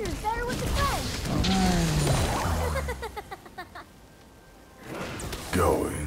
adventure is better with a friend. Going.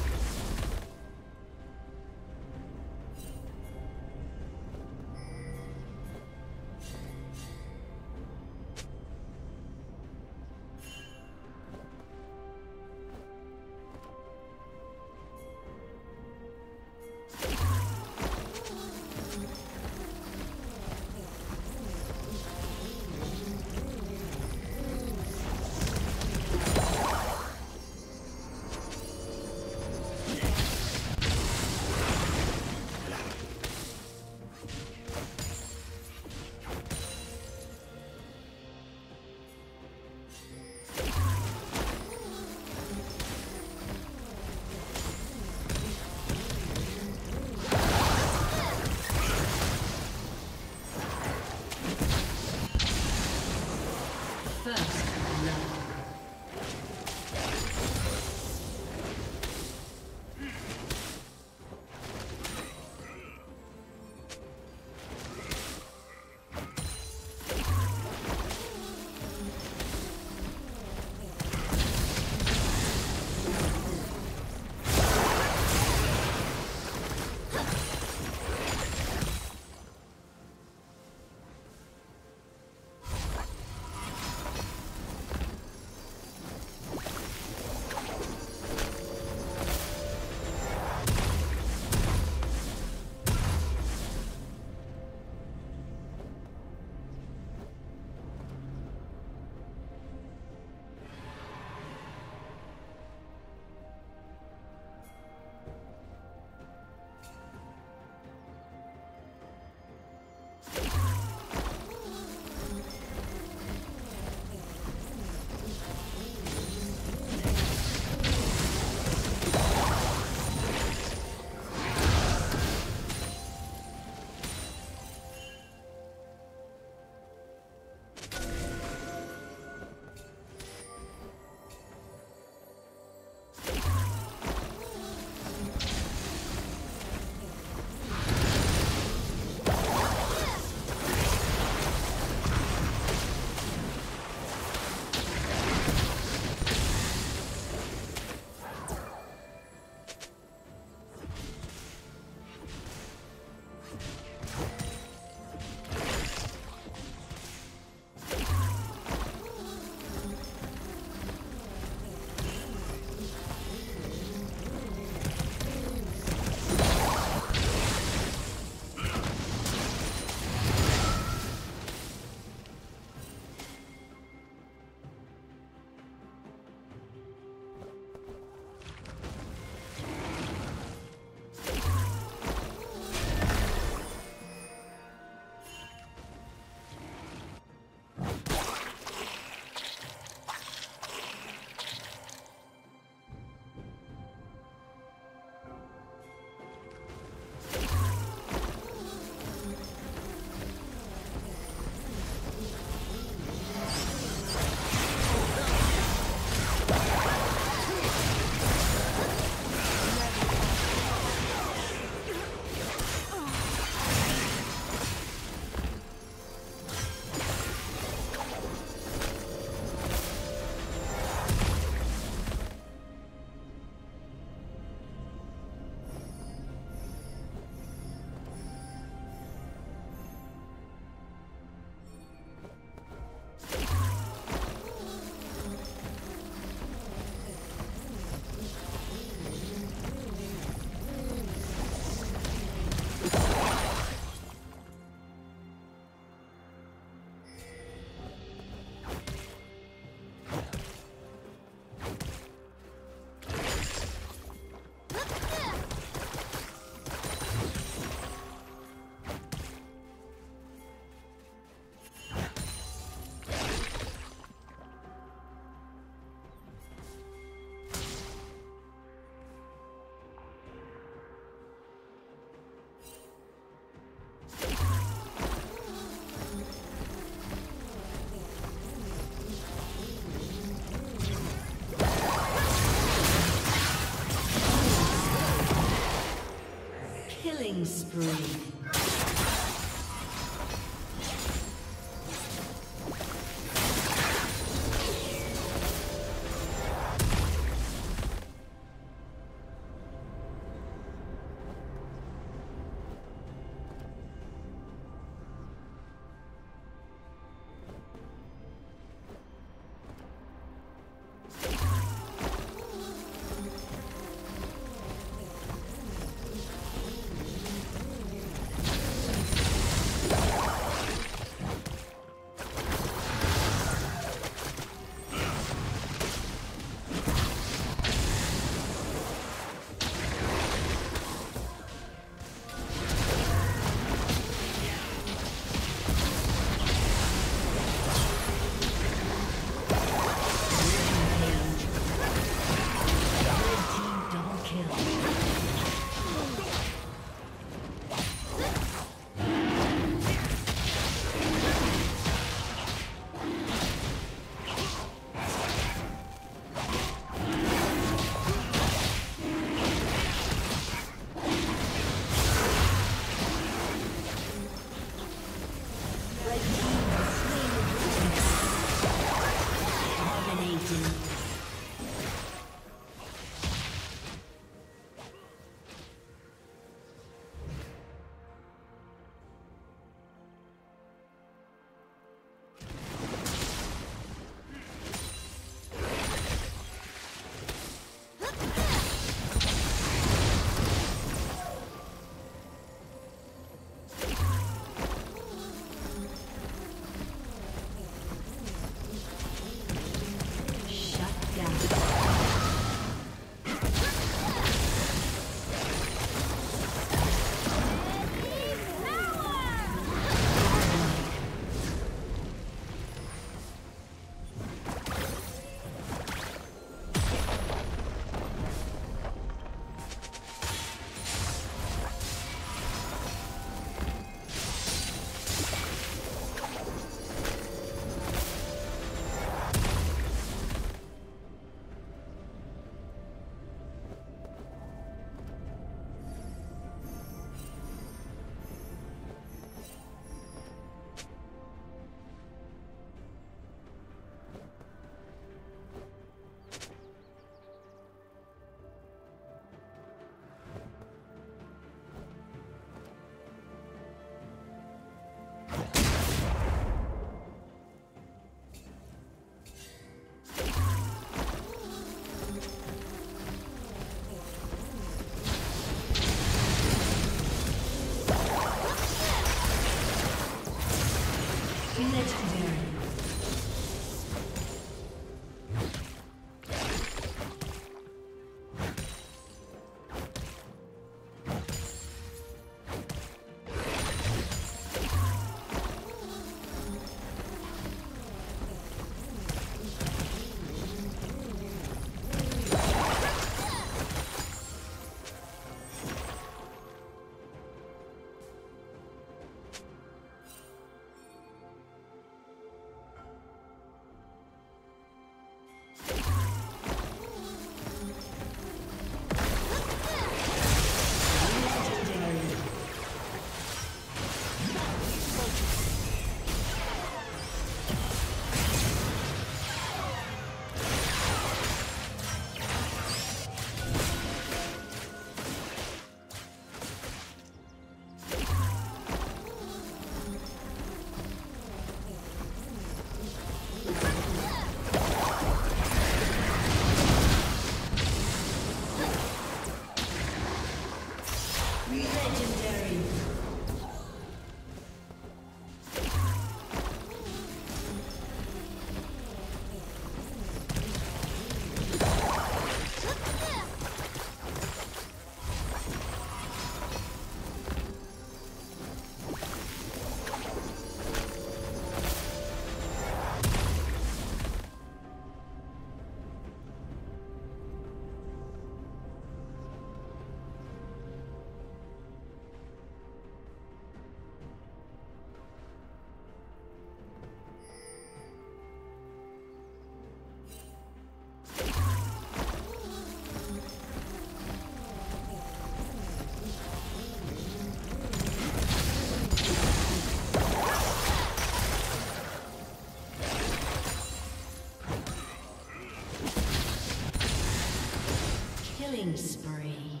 Killing spree.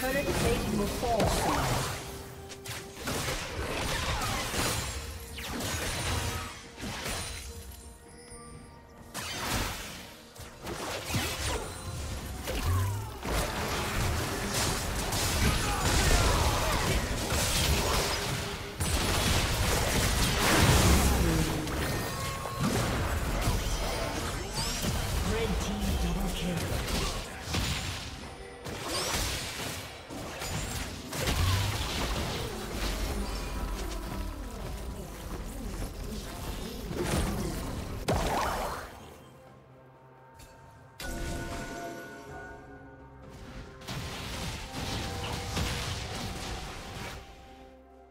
Turret plating will fall.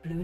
Blue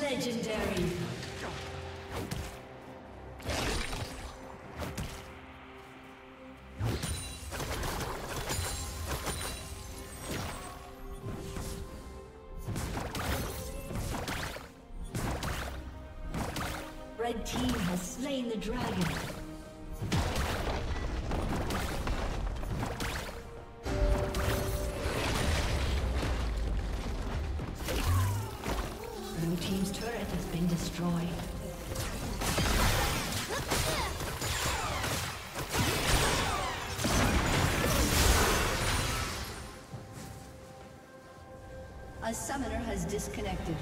Legendary. Red team has slain the dragon. A summoner has disconnected.